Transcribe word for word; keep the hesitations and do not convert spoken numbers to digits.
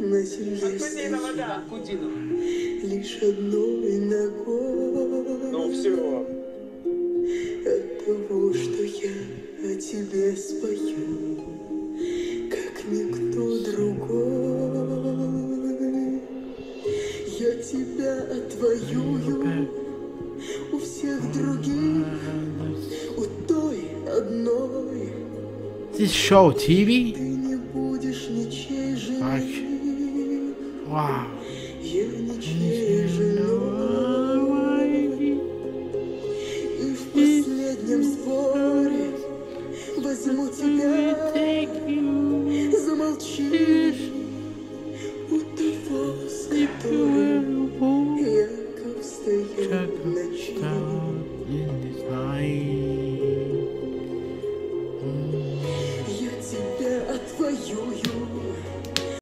на земле стихи, Кудинова. Лишь одно виноват. Ну все. От того, что я о тебе спою, как никто другой. Я тебя отвоюю у всех других, у той одной. This show ти ви? Wow.